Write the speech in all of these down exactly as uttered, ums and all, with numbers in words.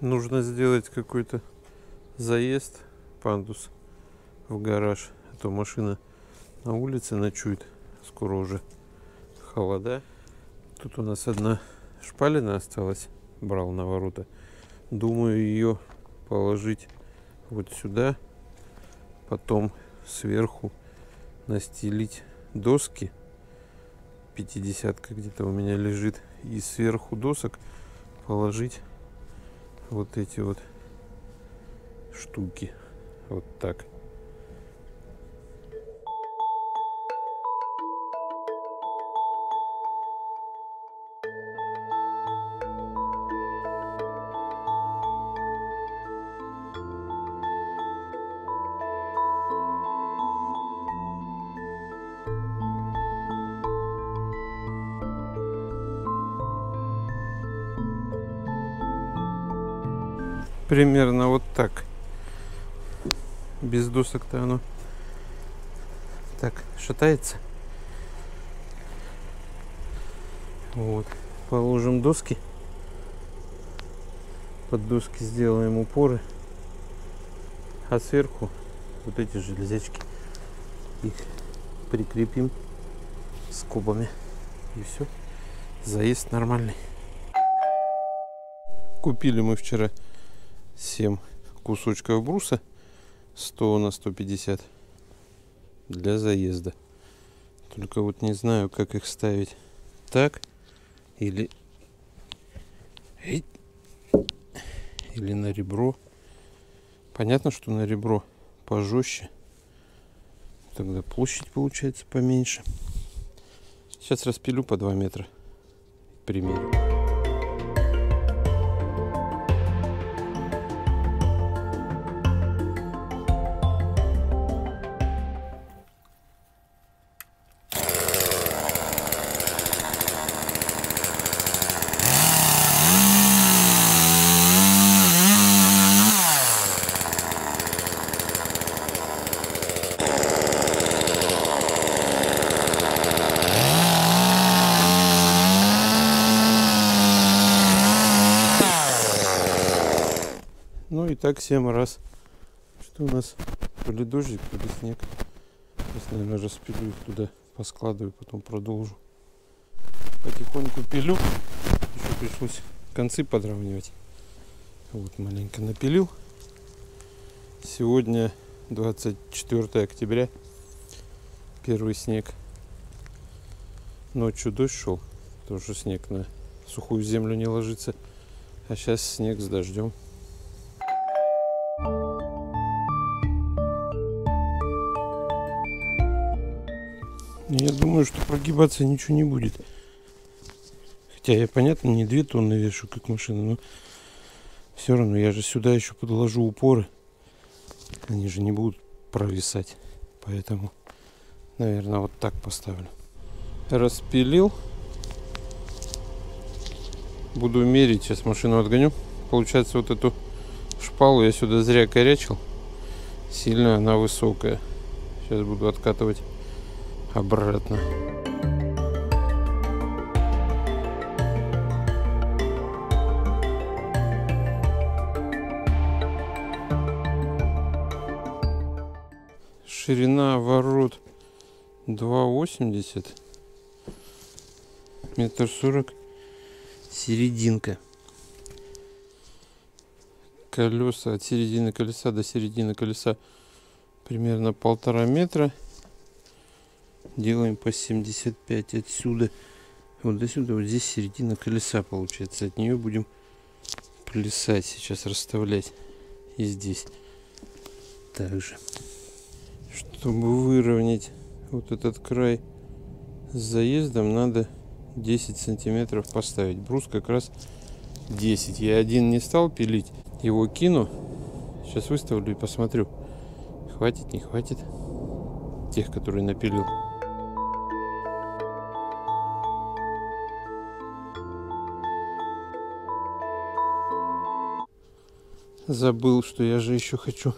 Нужно сделать какой-то заезд, пандус в гараж, а то машина на улице ночует, скоро уже холода. Тут у нас одна шпалина осталась, брал на ворота. Думаю ее положить вот сюда, потом сверху настелить доски. пятидесятка где-то у меня лежит, и сверху досок положить вот эти вот штуки, вот так. Примерно вот так. Без досок-то оно так шатается. Вот. Положим доски. Под доски сделаем упоры. А сверху вот эти железячки. Их прикрепим скобами. И все. Заезд нормальный. Купили мы вчера семь кусочков бруса сто на сто пятьдесят для заезда. Только вот не знаю, как их ставить так или или на ребро. Понятно, что на ребро пожестче, тогда площадь получается поменьше. Сейчас распилю по два метра, примерю. И так семь раз. Что у нас? То ли дождик, то ли снег. Сейчас, наверное, распилю их туда, поскладываю, потом продолжу. Потихоньку пилю. Еще пришлось концы подравнивать. Вот, маленько напилил. Сегодня двадцать четвёртое октября. Первый снег. Ночью дождь шел. Тоже снег на сухую землю не ложится. А сейчас снег с дождем. Я думаю, что прогибаться ничего не будет. Хотя я, понятно, не две тонны вешу, как машина, но все равно я же сюда еще подложу упоры. Они же не будут провисать. Поэтому, наверное, вот так поставлю. Распилил. Буду мерить. Сейчас машину отгоню. Получается, вот эту шпалу я сюда зря корячил. Сильно она высокая. Сейчас буду откатывать обратно. Ширина ворот два восемьдесят, метр сорок, серединка. Колеса от середины колеса до середины колеса примерно полтора метра. Делаем по семьдесят пять отсюда вот до сюда. Вот здесь середина колеса получается. От нее будем плясать. Сейчас расставлять и здесь также. Чтобы выровнять вот этот край с заездом, надо десять сантиметров поставить. Брус как раз десять. Я один не стал пилить. Его кину. Сейчас выставлю и посмотрю. Хватит, не хватит тех, которые напилил. Забыл, что я же еще хочу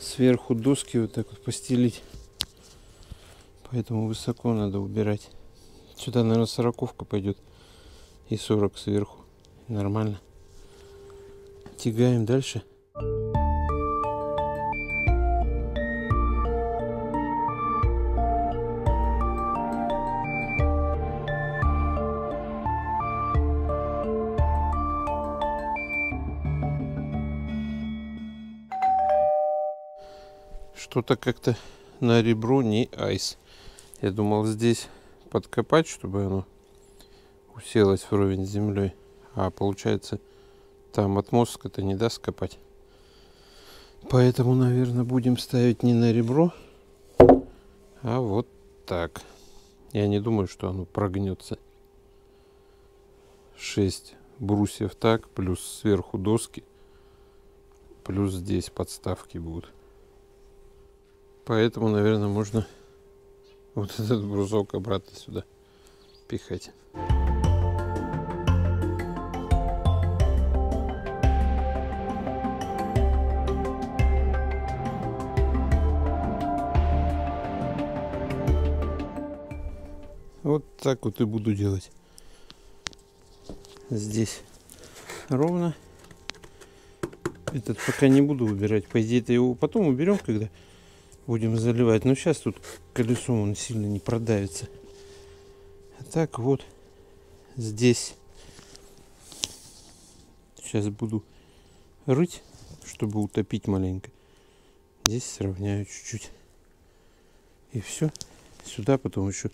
сверху доски вот так вот постелить. Поэтому высоко надо убирать. Сюда, наверное, сороковка пойдет. И сорок сверху. Нормально. тягаем дальше. Что-то как-то на ребро не айс. Я думал здесь подкопать, чтобы оно уселось вровень с землей. А получается, там отмостка-то не даст копать. Поэтому, наверное, будем ставить не на ребро, а вот так. Я не думаю, что оно прогнется. шесть брусьев так, плюс сверху доски, плюс здесь подставки будут. Поэтому, наверное, можно вот этот брусок обратно сюда пихать. Вот так вот и буду делать. Здесь ровно. Этот пока не буду убирать. По идее-то его потом уберем, когда будем заливать. Но сейчас тут колесом он сильно не продавится. А так вот здесь сейчас буду рыть, чтобы утопить маленько. Здесь сравняю чуть-чуть. И все. Сюда потом еще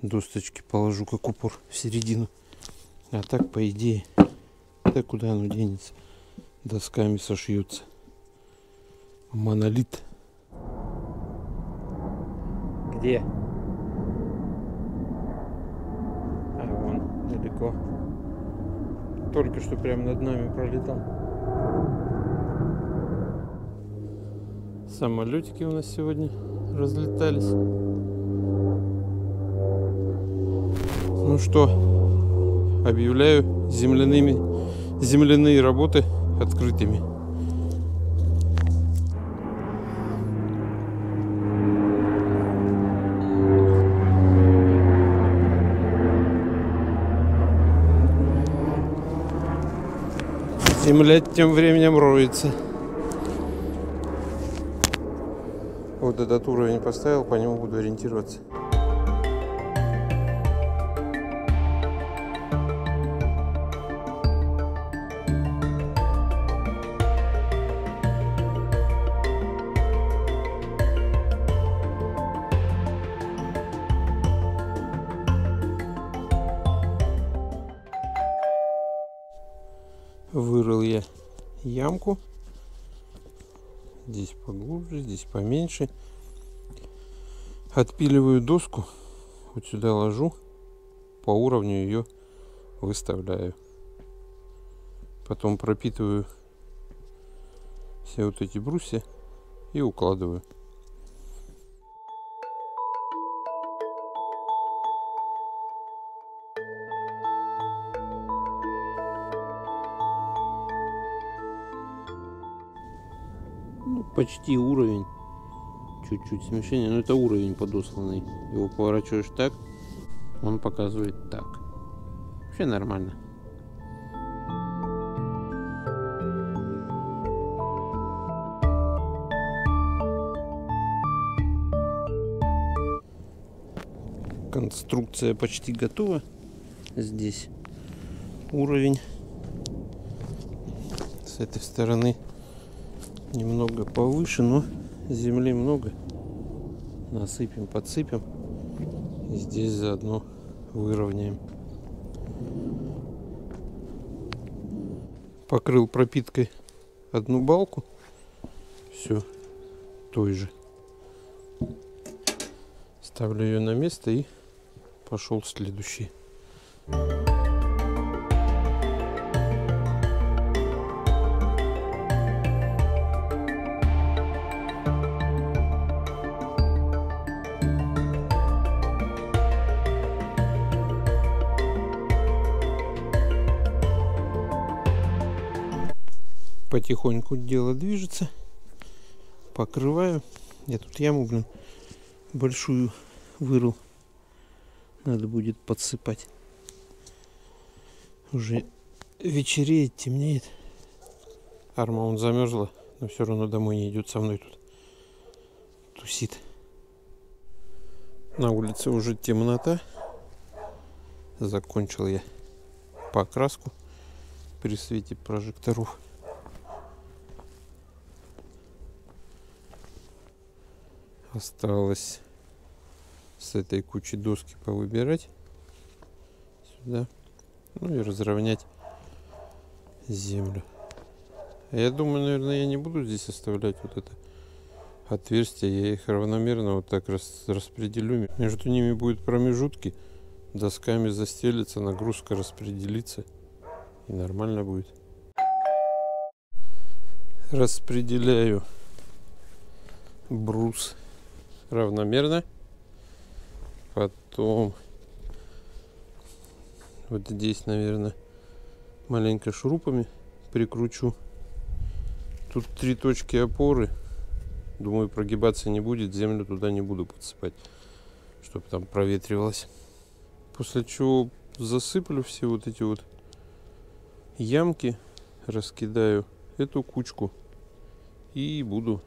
досточки положу как упор в середину. А так, по идее, да куда оно денется? Досками сошьется. Монолит. Где? А вон, далеко. Только что прямо над нами пролетал. Самолетики у нас сегодня разлетались. Ну что, объявляю земляными, земляные работы открытыми. Земля тем временем роется. Вот этот уровень поставил, по нему буду ориентироваться. Вырыл я ямку, здесь поглубже, здесь поменьше. Отпиливаю доску, вот сюда ложу, по уровню ее выставляю. Потом пропитываю все вот эти брусья и укладываю. Почти уровень, чуть-чуть смещение, но это уровень подосланный. Его поворачиваешь так, он показывает так. Вообще нормально. Конструкция почти готова. Здесь уровень. С этой стороны немного повыше, но земли много. Насыпем, подсыпем. И здесь заодно выровняем. Покрыл пропиткой одну балку. Все той же. Ставлю ее на место и пошел следующий. Потихоньку дело движется. Покрываю. Я тут яму, блин, большую вырыл. Надо будет подсыпать. Уже вечереет, темнеет. Армаун замерзла, но все равно домой не идет, со мной тут тусит. На улице уже темнота. Закончил я покраску при свете прожекторов. Осталось с этой кучи доски повыбирать сюда, ну и разровнять землю. Я думаю, наверное, я не буду здесь оставлять вот это отверстие, я их равномерно вот так рас распределю. Между ними будут промежутки, досками застелится, нагрузка распределится, и нормально будет. Распределяю брус равномерно. Потом вот здесь, наверное, маленько шурупами прикручу. Тут три точки опоры. Думаю, прогибаться не будет. Землю туда не буду подсыпать, чтобы там проветривалось. После чего засыплю все вот эти вот ямки, раскидаю эту кучку и буду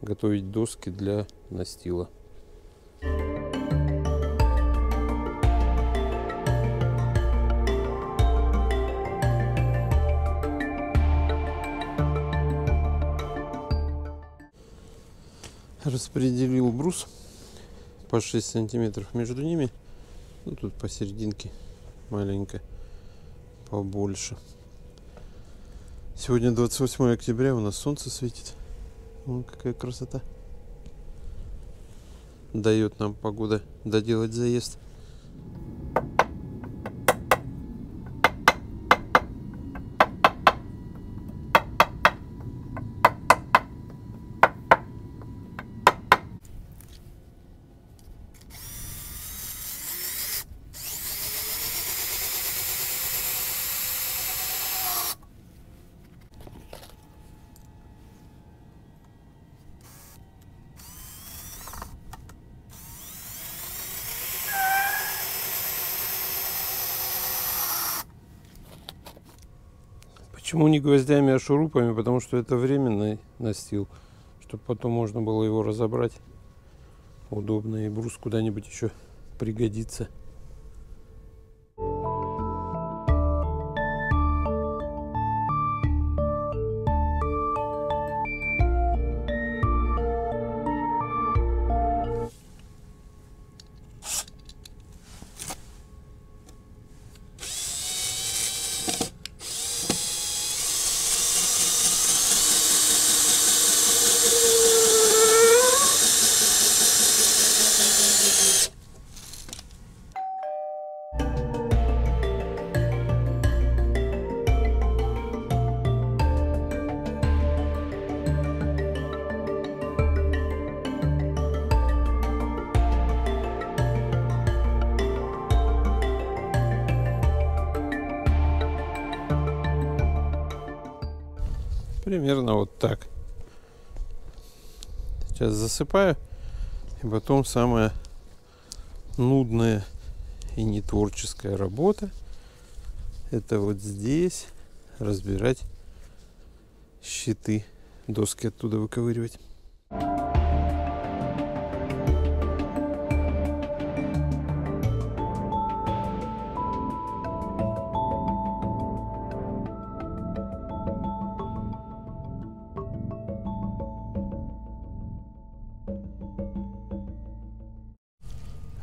готовить доски для настила. Распределил брус по шесть сантиметров между ними, ну, тут посерединке маленько побольше. Сегодня двадцать восьмое октября, у нас солнце светит. Вон какая красота дает нам погода доделать заезд. Почему не гвоздями, а шурупами? Потому что это временный настил, чтобы потом можно было его разобрать удобно, и брус куда-нибудь еще пригодится. Примерно вот так. Сейчас засыпаю, и потом самая нудная и нетворческая работа — это вот здесь разбирать щиты, доски оттуда выковыривать.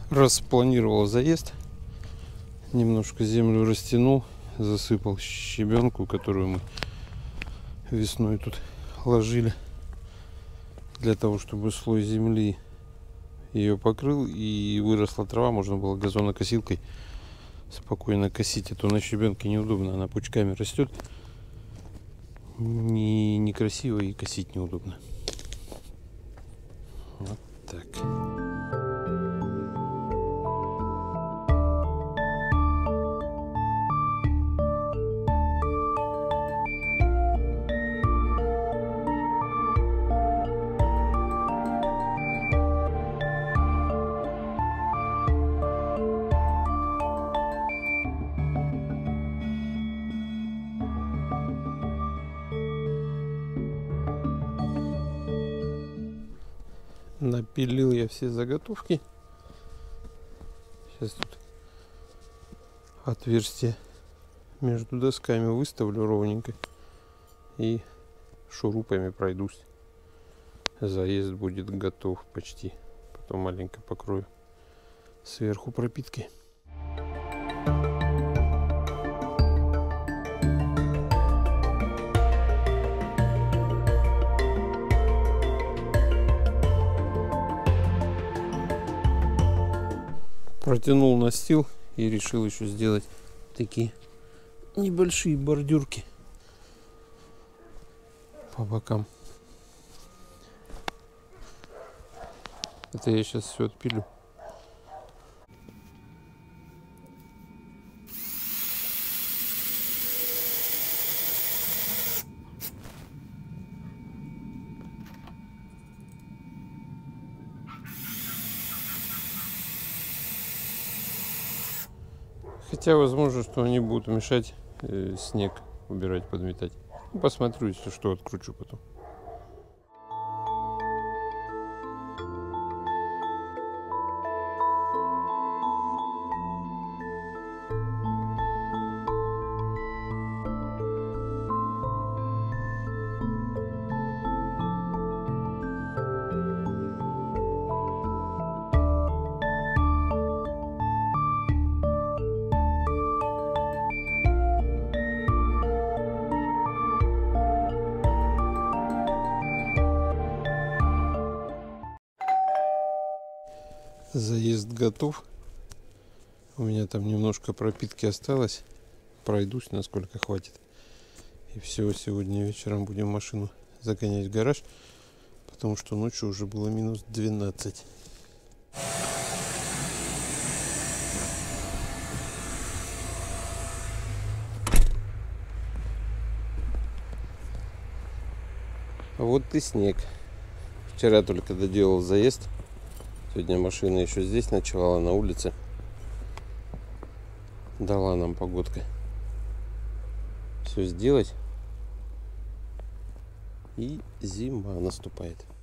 Распланировал заезд, немножко землю растянул, засыпал щебенку, которую мы весной тут ложили, для того чтобы слой земли ее покрыл и выросла трава, можно было газонокосилкой спокойно косить, а то на щебенке неудобно, она пучками растет, не некрасиво и косить неудобно. Вот так. Напилил я все заготовки. Сейчас тут отверстие между досками выставлю ровненько и шурупами пройдусь. Заезд будет готов почти. Потом маленько покрою сверху пропиткой. Протянул настил и решил еще сделать такие небольшие бордюрки по бокам. Это я сейчас все отпилю. Хотя возможно, что они будут мешать э, снег убирать, подметать. Посмотрю, если что, откручу потом. Заезд готов. У меня там немножко пропитки осталось. Пройдусь, насколько хватит. И все, сегодня вечером будем машину загонять в гараж, потому что ночью уже было минус двенадцать. Вот и снег. Вчера только доделал заезд. Сегодня машина еще здесь ночевала, на улице. Дала нам погодка все сделать. И зима наступает.